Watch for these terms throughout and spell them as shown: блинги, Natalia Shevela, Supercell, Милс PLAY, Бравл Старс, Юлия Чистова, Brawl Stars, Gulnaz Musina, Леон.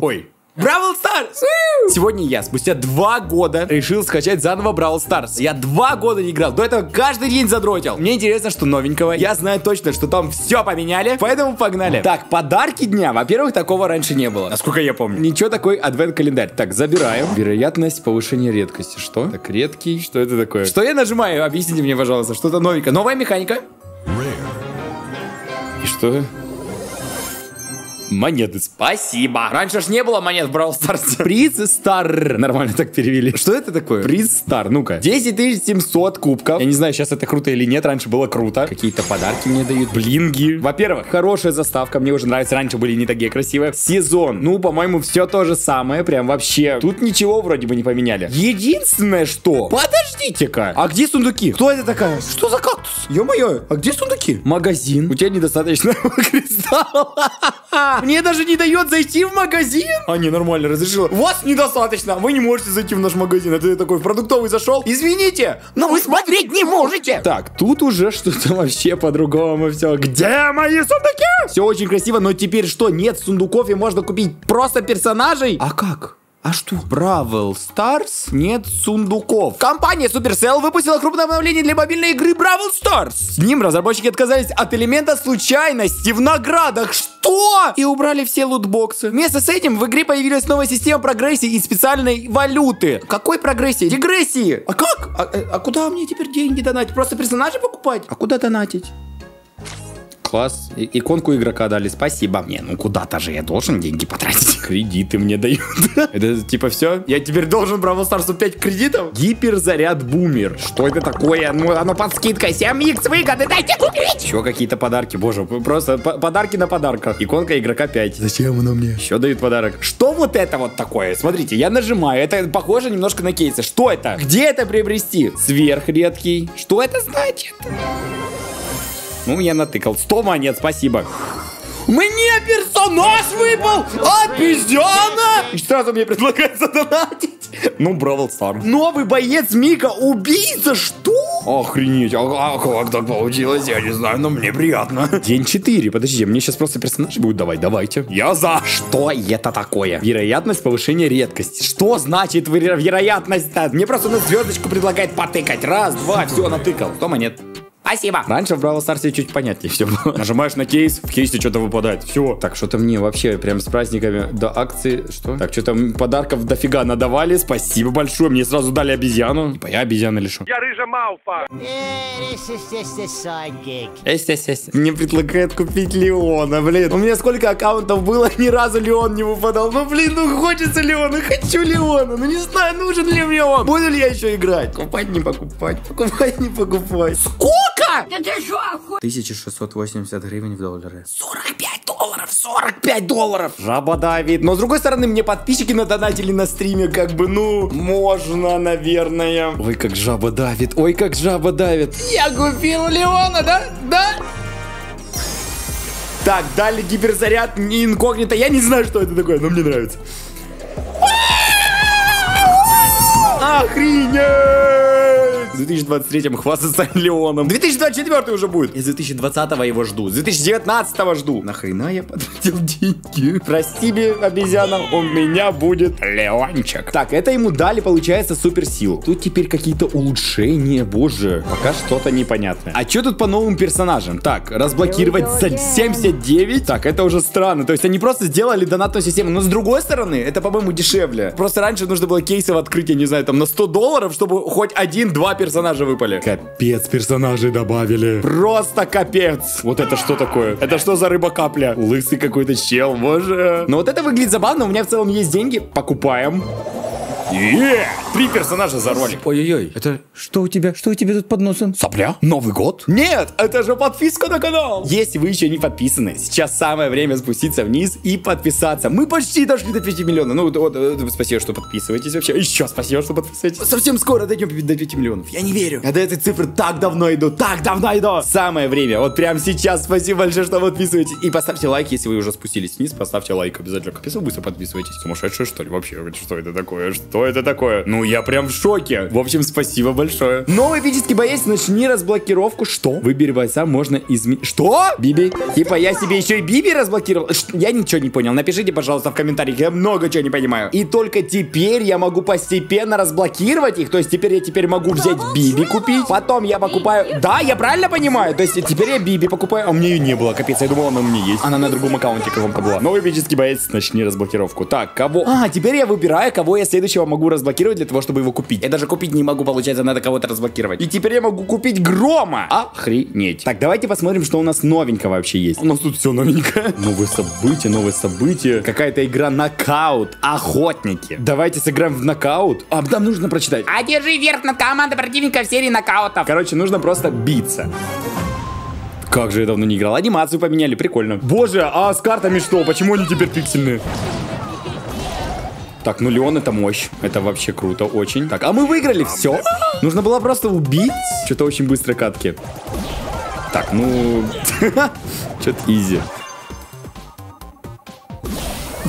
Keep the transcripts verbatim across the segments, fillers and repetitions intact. Ой. Бравл Старс! Сегодня я, спустя два года, решил скачать заново Бравл Старс. Я два года не играл, до этого каждый день задротил. Мне интересно, что новенького. Я знаю точно, что там все поменяли, поэтому погнали. Так, подарки дня. Во-первых, такого раньше не было, насколько я помню. Ничего, такой адвент-календарь. Так, забираем. Вероятность повышения редкости. Что? Так, редкий. Что это такое? Что я нажимаю? Объясните мне, пожалуйста, что-то новенькое. Новая механика. И что? Монеты, спасибо. Раньше ж не было монет в Brawl Stars. Приз Стар. Нормально так перевели. Что это такое? Приз Стар, ну-ка. десять тысяч семьсот кубков. Я не знаю, сейчас это круто или нет. Раньше было круто. Какие-то подарки мне дают. Блинги. Во-первых, хорошая заставка. Мне уже нравится. Раньше были не такие красивые. Сезон. Ну, по-моему, все то же самое. Прям вообще. Тут ничего вроде бы не поменяли. Единственное, что... Подождите-ка. А где сундуки? Кто это такая? Что за кактус? Ё-моё. А где сундуки? Магазин. У тебя недостаточно кристалла. Мне даже не дает зайти в магазин. А, не, нормально, разрешила. Вас недостаточно, вы не можете зайти в наш магазин. Это я такой в продуктовый зашел. Извините, но вы смотреть не можете. Так, тут уже что-то вообще по-другому все. Где мои сундуки? Все очень красиво, но теперь что? Нет сундуков и можно купить просто персонажей? А как? А что? Бравл Старс нет сундуков. Компания Supercell выпустила крупное обновление для мобильной игры Бравл Старс. С ним разработчики отказались от элемента случайности в наградах. Что? И убрали все лутбоксы. Вместо с этим в игре появилась новая система прогрессии и специальной валюты. Какой прогрессии? Дегрессии. А как? А, а куда мне теперь деньги донатить? Просто персонажей покупать? А куда донатить? Класс. И иконку игрока дали, спасибо. Не, ну куда-то же я должен деньги потратить. Кредиты мне дают. Это типа все? Я теперь должен Бравл Старсу пять кредитов? Гиперзаряд бумер. Что это такое? Ну, оно под скидкой. семь икс выгоды, дайте купить. Еще какие-то подарки, боже. Просто подарки на подарках. Иконка игрока пять. Зачем она мне? Еще дают подарок. Что вот это вот такое? Смотрите, я нажимаю. Это похоже немножко на кейсы. Что это? Где это приобрести? Сверхредкий. Что это значит? Ну, я натыкал. сто монет, спасибо. Мне персонаж выпал! Обезьяна! И сразу мне предлагается донатить. Ну, Бравл Старс. Новый боец Мика, убийца, что? Охренеть, а, а как так получилось, я не знаю, но мне приятно. День четыре, подожди, мне сейчас просто персонажи будут давать, давайте. Я за. Что это такое? Вероятность повышения редкости. Что значит вероятность-то? Мне просто на звездочку предлагает потыкать. Раз, два, все, натыкал. сто монет. Спасибо. Раньше в Бравл Старсе чуть понятнее все было. Нажимаешь на кейс, в кейсе что-то выпадает. Все. Так, что-то мне вообще прям с праздниками до акции. Что? Так, что-то подарков дофига надавали. Спасибо большое. Мне сразу дали обезьяну. Типа я обезьяна лишу. Я рыжая мауфа. Мне предлагает купить Леона, блин. У меня сколько аккаунтов было, ни разу Леон не выпадал. Ну, блин, ну хочется Леона. Хочу Леона. Ну, не знаю, нужен ли мне он. Буду ли я еще играть? Покупать, не покупать. Покупать, не покупать. Сколько? тысяча шестьсот восемьдесят гривен в доллары. сорок пять долларов, сорок пять долларов. Жаба давит. Но с другой стороны, мне подписчики надонатили на стриме, как бы, ну, можно, наверное. Ой, как жаба давит, ой, как жаба давит. Я купил Леона, да? Да? Так, дали гиперзаряд, не инкогнито. Я не знаю, что это такое, но мне нравится. Охренеть! В две тысячи двадцать третьем хвастаться Леоном. две тысячи двадцать четвёртый уже будет. Я с две тысячи двадцатого его жду. С две тысячи девятнадцатого жду. Нахрена я потратил деньги? Прости, обезьяна, у меня будет Леончик. Так, это ему дали, получается, суперсилу. Тут теперь какие-то улучшения, боже. Пока что-то непонятное. А что тут по новым персонажам? Так, разблокировать за семьдесят девять. Так, это уже странно. То есть они просто сделали донатную систему. Но с другой стороны, это, по-моему, дешевле. Просто раньше нужно было кейсов открыть, я не знаю, там на сто долларов, чтобы хоть один-два персонажа. Персонажи выпали. Капец, персонажей добавили. Просто капец. Вот это что такое? Это что за рыба-капля? Лысый какой-то чел, боже. Но вот это выглядит забавно. У меня в целом есть деньги. Покупаем. Еее! Три персонажа за ролик. Ой-ой-ой, это что у тебя? Что у тебя тут под носом? Сопля? Новый год? Нет, это же подписка на канал. Если вы еще не подписаны, сейчас самое время спуститься вниз и подписаться. Мы почти дошли до пяти миллионов. Ну, вот, вот, спасибо, что подписываетесь вообще. Еще спасибо, что подписываетесь. Совсем скоро дойдем до пяти миллионов. Я не верю. Я до этой цифры так давно иду, так давно иду. Самое время, вот прямо сейчас. Спасибо большое, что подписываетесь. И поставьте лайк, если вы уже спустились вниз. Поставьте лайк обязательно. Быстро подписывайтесь. Сумасшедшие, что ли? Вообще, что это такое? Что? что это такое? Ну, я прям в шоке. В общем, спасибо большое. Новый эпический боец, начни разблокировку. Что? Выбери бойца, можно изменить. Что? Биби? Типа я себе еще и Биби разблокировал? Ш я ничего не понял. Напишите, пожалуйста, в комментариях. Я много чего не понимаю. И только теперь я могу постепенно разблокировать их. То есть теперь я теперь могу взять Биби купить. Потом я покупаю... Да, я правильно понимаю? То есть теперь я Биби покупаю. А мне ее не было, капец. Я думал, она у меня есть. Она на другом аккаунте каком-то была. Новый эпический боец, начни разблокировку. Так, кого? А, теперь я выбираю, кого я следующего могу разблокировать для того, чтобы его купить. Я даже купить не могу, получается, надо кого-то разблокировать. И теперь я могу купить Грома. Охренеть. Так, давайте посмотрим, что у нас новенького вообще есть. У нас тут все новенькое. Новые события, новые события. Какая-то игра нокаут. Охотники. Давайте сыграем в нокаут. А, там нужно прочитать. А держи верх над командой противника в серии нокаутов. Короче, нужно просто биться. Как же я давно не играл. Анимацию поменяли, прикольно. Боже, а с картами что? Почему они теперь пиксельные? Так, ну Леон это мощь. Это вообще круто, очень. Так, а мы выиграли, все. Нужно было просто убить. Что-то очень быстро катки. Так, ну... Что-то изи.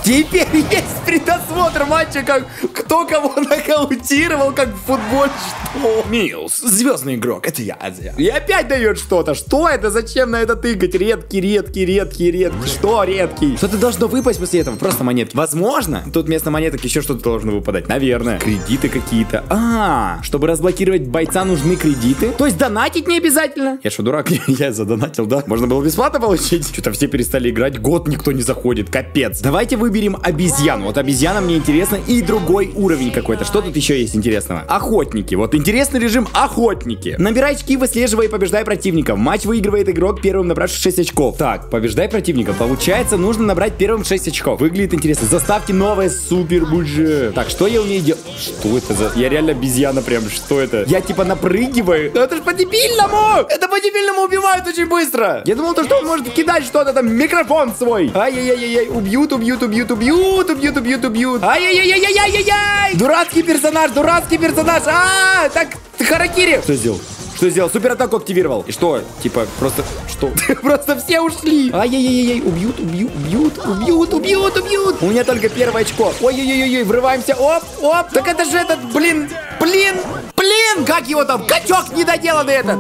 Теперь есть предосмотр матча, как кто кого нокаутировал, как в футболе, что? Милс, звездный игрок, это я, Азия. И опять дает что-то. Что это? Зачем на это тыкать? Редкий, редкий, редкий, редкий. Что редкий? Что-то должно выпасть после этого? Просто монетки. Возможно, тут вместо монеток еще что-то должно выпадать. Наверное. Кредиты какие-то. А, чтобы разблокировать бойца, нужны кредиты. То есть донатить не обязательно? Я что, дурак? Я задонатил, да? Можно было бесплатно получить? Что-то все перестали играть. Год никто не заходит. Капец. Давайте выберем. Берем обезьяну. Вот обезьяна мне интересна. И другой уровень какой-то. Что тут еще есть интересного? Охотники. Вот интересный режим охотники. Набирай очки, выслеживай и побеждай противника. Матч выигрывает игрок, первым набравший шесть очков. Так, побеждай противника. Получается, нужно набрать первым шесть очков. Выглядит интересно. Заставки новые, супер бюджет. Так, что я умею делать? Что это за... Я реально обезьяна прям. Что это? Я типа напрыгиваю. Но это же по-дебильному! Это по-дебильному убивают очень быстро. Я думал, то, что он может кидать что-то там, микрофон свой. Ай-яй-яй-яй, убьют, убьют, убьют. Убьют, убьют, убьют, убьют. Ай-яй-яй-яй-яй-яй-яй! Дурацкий персонаж, дурацкий персонаж. А, так, харакири. Что сделал? Что сделал? Суператаку активировал. И что? Типа, просто, что? Просто все ушли. Ай-яй-яй-яй, убьют, убьют, убьют, убьют, убьют, убьют. У меня только первое очко. Ой-ой-ой-ой, врываемся. Оп, оп. Так это же этот, блин, блин, блин. Как его там? Качок недоделанный этот.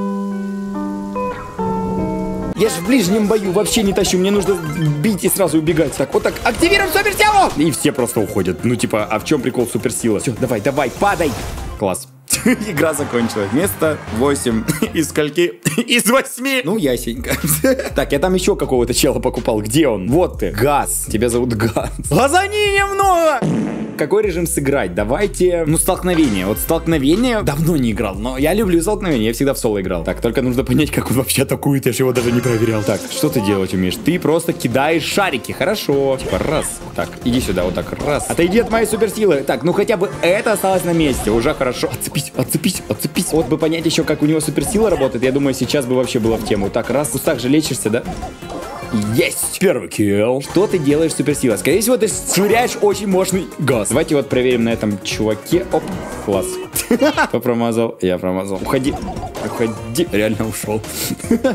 Я же в ближнем бою вообще не тащу. Мне нужно бить и сразу убегать. Так, вот так. Активируем суперсилу! И все просто уходят. Ну, типа, а в чем прикол суперсила? Все, давай, давай, падай. Класс. Игра закончилась. Место восемь. Из скольки? Из восьми. Ну, ясенько. Так, я там еще какого-то чела покупал. Где он? Вот ты. Газ. Тебя зовут Газ. Газани немного. Какой режим сыграть? Давайте... Ну, столкновение. Вот столкновение давно не играл, но я люблю столкновение. Я всегда в соло играл. Так, только нужно понять, как он вообще атакует. Я же его даже не проверял. Так, что ты делать умеешь? Ты просто кидаешь шарики. Хорошо. Типа раз. Так, иди сюда. Вот так. Раз. Отойди от моей суперсилы. Так, ну хотя бы это осталось на месте. Уже хорошо. Отцепись, отцепись, отцепись. Вот бы понять еще, как у него суперсила работает. Я думаю, сейчас бы вообще было в тему. Так, раз. Вот так же лечишься, да? Есть! Первый килл. Что ты делаешь, суперсила? Скорее всего, ты швыряешь очень мощный газ. Давайте вот проверим на этом чуваке. Оп, класс. Кто промазал? Я промазал. Уходи. Уходи. Реально ушел.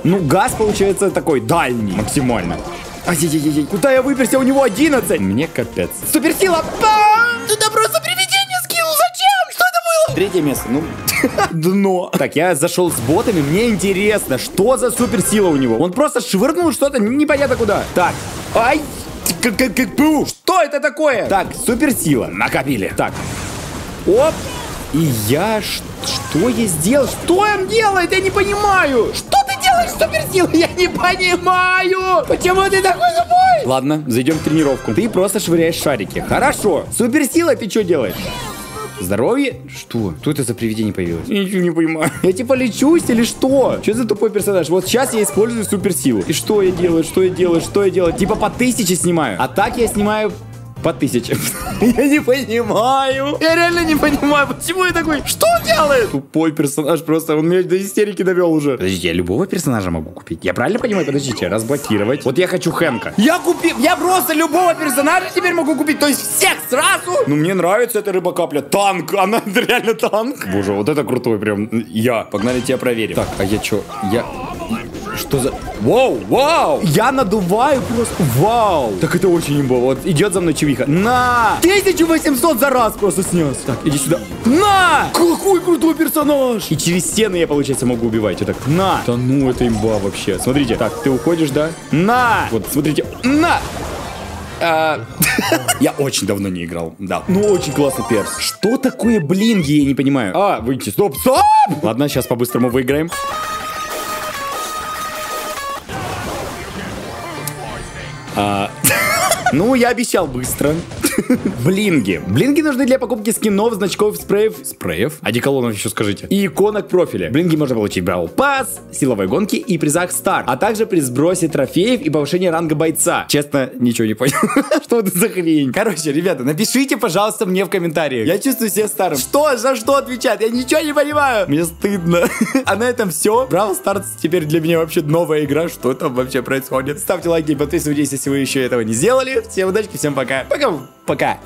Ну, газ получается такой дальний. Максимально. Ай-яй-яй-яй. Куда я выперся? У него одиннадцать. Мне капец. Суперсила! Туда просто приведение скилл. Зачем? Что это было? Третье место. Ну... Дно. Так, я зашел с ботами. Мне интересно, что за суперсила у него. Он просто швырнул что-то непонятно куда. Так. Ай! Что это такое? Так, суперсила. Накопили. Так. Оп. И я... Что я сделал? Что он делает? Я не понимаю. Что ты делаешь, суперсила? Я не понимаю. Почему ты такой зубой? Ладно, зайдем в тренировку. Ты просто швыряешь шарики. Хорошо. Суперсила, ты что делаешь? Здоровье? Что? Что это за привидение появилось? Я ничего не понимаю. Я типа лечусь или что? Что за тупой персонаж? Вот сейчас я использую суперсилу. И что я делаю? Что я делаю? Что я делаю? Типа по тысяче снимаю. А так я снимаю... По тысяче. Я не понимаю. Я реально не понимаю, почему я такой. Что он делает? Тупой персонаж просто. Он меня до истерики довел уже. Подождите, я любого персонажа могу купить. Я правильно понимаю? Подождите, разблокировать. Вот я хочу Хэнка. Я купил. Я просто любого персонажа теперь могу купить. То есть всех сразу. Ну мне нравится эта рыбокапля. Танк. Она реально танк. Боже, вот это крутой прям. Я. Погнали тебя проверим. Так, а я чё? Я... Что за... Вау, вау! Я надуваю просто. Вау! Так это очень имбо. Вот идет за мной чувиха. На! тысяча восемьсот за раз просто снес. Так, иди сюда. На! Какой крутой персонаж! И через стены я, получается, могу убивать. Я так, на! Да ну, это имба вообще. Смотрите. Так, ты уходишь, да? На! Вот, смотрите. На! Я очень давно не играл, да. Ну, очень классный перс. Что такое блинги, я не понимаю. А, выйти, стоп, стоп! Ладно, сейчас по-быстрому выиграем. А... Ну, я обещал быстро. Блинги. Блинги нужны для покупки скинов, значков, спреев. Спреев? Одеколонов еще скажите. И иконок профиля. Блинги можно получить в Brawl Pass, силовой гонки и призах старт. А также при сбросе трофеев и повышении ранга бойца. Честно, ничего не понял. Что это за хрень? Короче, ребята, напишите, пожалуйста, мне в комментариях. Я чувствую себя старым. Что? За что отвечать? Я ничего не понимаю. Мне стыдно. А на этом все. Brawl Stars теперь для меня вообще новая игра. Что там вообще происходит? Ставьте лайки и подписывайтесь, если вы еще этого не сделали. Всем удачи, всем пока. Пока. Пока.